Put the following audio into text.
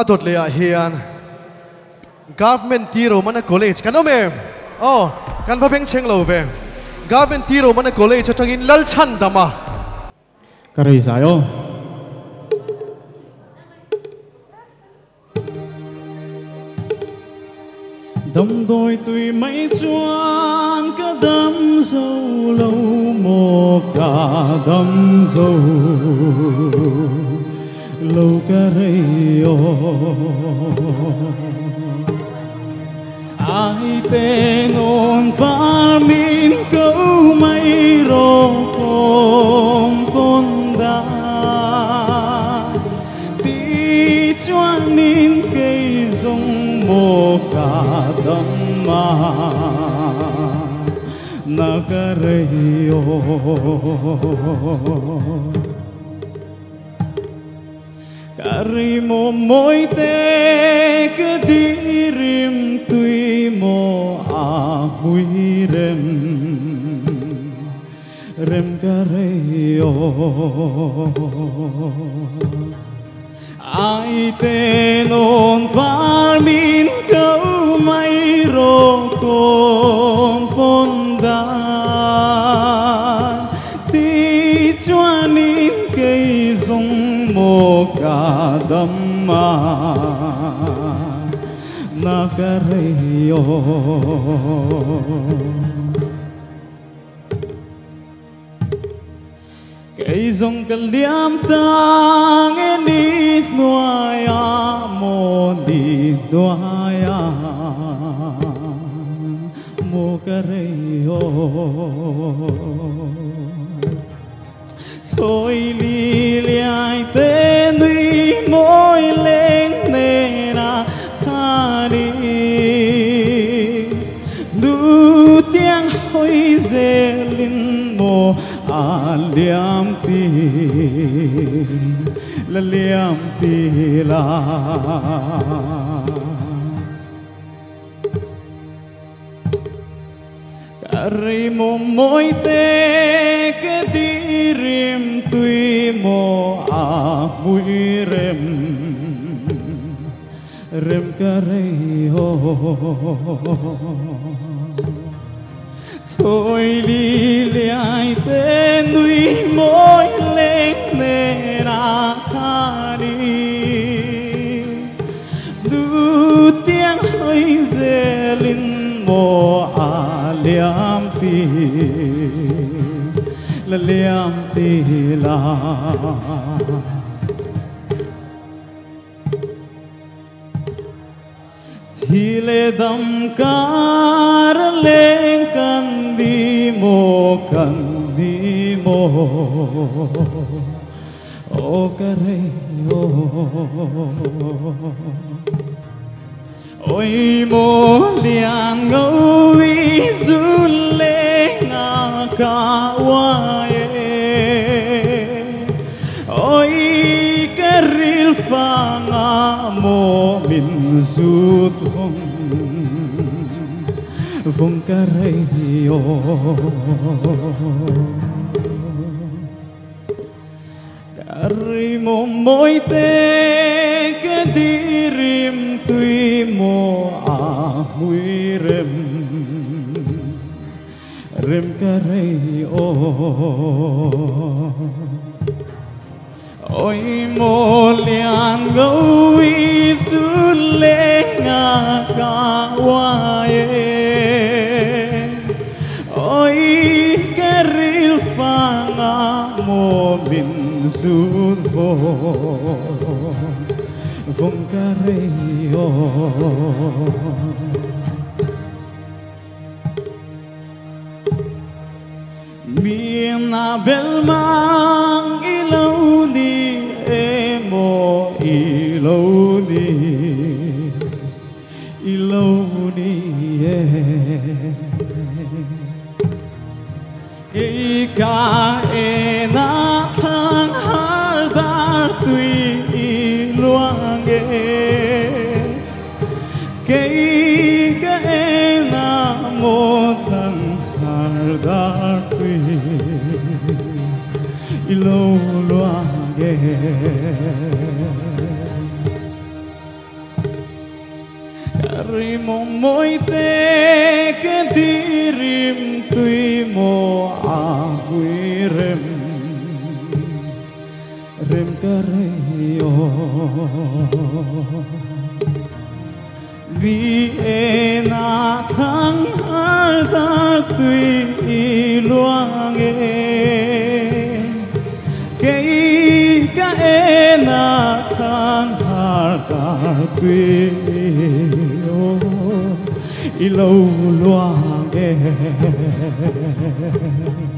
adot le a hian Govt. T. Romana College kan omem oh kan va beng cheng lo ve Govt. T. Romana College atangin lal chan dama karai zayo dam đôi tùy mấy chuan cả đám dâu lâu mò cả đám dâu lâu cả rây ai tên ôn ba min câu mấy rô con tôn đá tí chuan nín cây rung mô cả đâm mà na cả rây Karimo moite kadirim tuimo ahuirem remkareyo aite non parmin kau mai rokom pondan ti chuanin kei zong mô ca đâm ma na ca rây ô cây dòng ca liam ta nghe đi ngoài a mô đi ngoài a mô ca rây ô thôi đi lại tên đi môi lên nề ra khá đi đủ tiếng hôi dê linh mô à liam tì là cả rì mô môi tê cái đi rim tuy mô à mùi rem cà rây hô thôi đi lại tên nuôi môi lên nề ra khá đi đủ tiếng hơi dê linh mô à liam tì là liam tì là thì lê đâm cá lên cần đi mô ô cà rây ô ôi mô liang ngẫu ý run lê ngà ca oai ôi cà ril pha ngà mô mình rút không vung cà rây ô cà rây mô môi tê cà đi rim tuy mô à mùi rem cà rây ô ôi mô lian gấu y xuân lê ngà ca oai mình run vô vùng cà rây ô miền na bel mang ilau đi em mô ilau đi kể cả em thang hát đã tùy loang ghê cây cái na mô thang hát đã tùy lâu loang ghê Harimo moite kedirim tuimo aguirem rem kareyo viena thang alta tui luange kei kaena thang alta tui I love you.